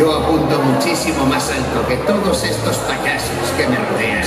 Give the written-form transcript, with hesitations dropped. Yo apunto muchísimo más alto que todos estos payasos que me rodean.